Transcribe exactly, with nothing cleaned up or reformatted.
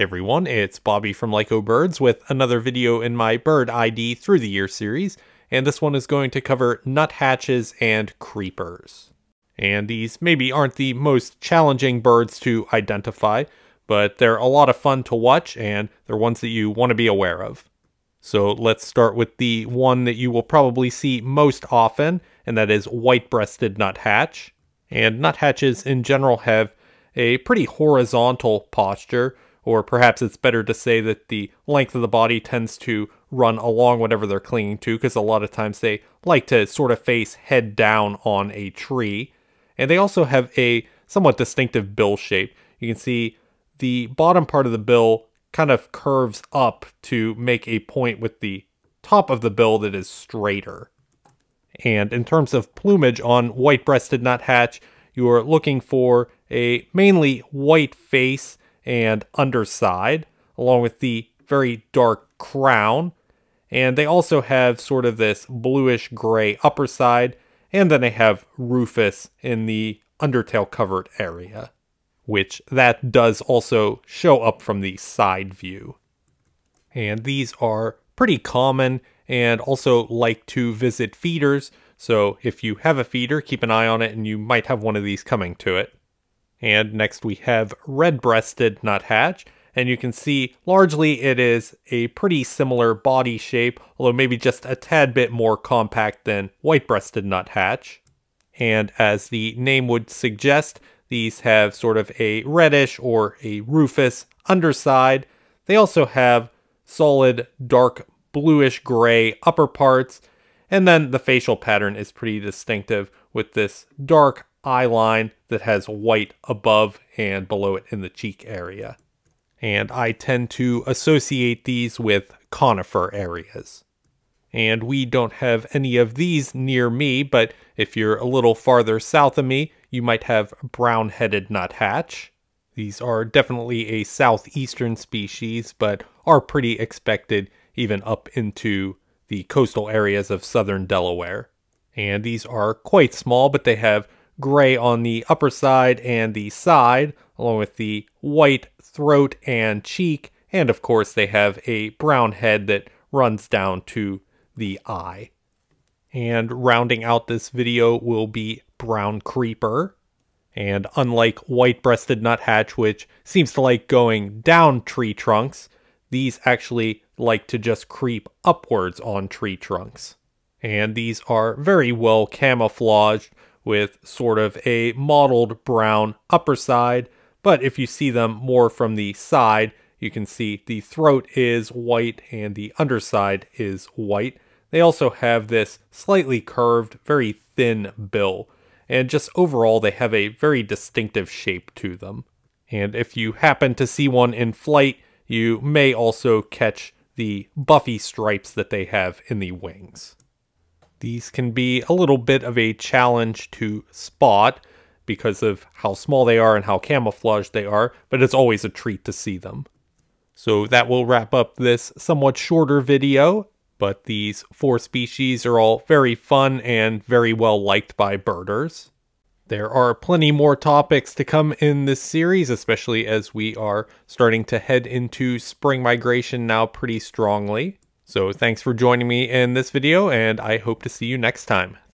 Hey everyone, it's Bobby from LycoBirds with another video in my Bird I D Through the Year series, and this one is going to cover nuthatches and creepers. And these maybe aren't the most challenging birds to identify, but they're a lot of fun to watch and they're ones that you want to be aware of. So let's start with the one that you will probably see most often, and that is white-breasted nuthatch. And nuthatches in general have a pretty horizontal posture, or perhaps it's better to say that the length of the body tends to run along whatever they're clinging to, because a lot of times they like to sort of face head down on a tree. And they also have a somewhat distinctive bill shape. You can see the bottom part of the bill kind of curves up to make a point with the top of the bill that is straighter. And in terms of plumage on white-breasted nuthatch, you are looking for a mainly white face and underside, along with the very dark crown, and they also have sort of this bluish gray upper side, and then they have rufous in the undertail covered area, which that does also show up from the side view. And these are pretty common and also like to visit feeders, so if you have a feeder, keep an eye on it and you might have one of these coming to it. And next we have red-breasted nuthatch, and you can see largely it is a pretty similar body shape, although maybe just a tad bit more compact than white-breasted nuthatch. And as the name would suggest, these have sort of a reddish or a rufous underside. They also have solid dark bluish gray upper parts, and then the facial pattern is pretty distinctive with this dark eye line that has white above and below it in the cheek area. And I tend to associate these with conifer areas. And we don't have any of these near me, but if you're a little farther south of me, you might have brown-headed nuthatch. These are definitely a southeastern species, but are pretty expected even up into the coastal areas of southern Delaware. And these are quite small, but they have gray on the upper side and the side, along with the white throat and cheek, and of course they have a brown head that runs down to the eye. And rounding out this video will be brown creeper. And unlike white-breasted nuthatch, which seems to like going down tree trunks, these actually like to just creep upwards on tree trunks. And these are very well camouflaged, with sort of a mottled brown upper side, but if you see them more from the side, you can see the throat is white and the underside is white. They also have this slightly curved, very thin bill, and just overall they have a very distinctive shape to them. And if you happen to see one in flight, you may also catch the buffy stripes that they have in the wings. These can be a little bit of a challenge to spot because of how small they are and how camouflaged they are, but it's always a treat to see them. So that will wrap up this somewhat shorter video, but these four species are all very fun and very well liked by birders. There are plenty more topics to come in this series, especially as we are starting to head into spring migration now pretty strongly. So thanks for joining me in this video, and I hope to see you next time.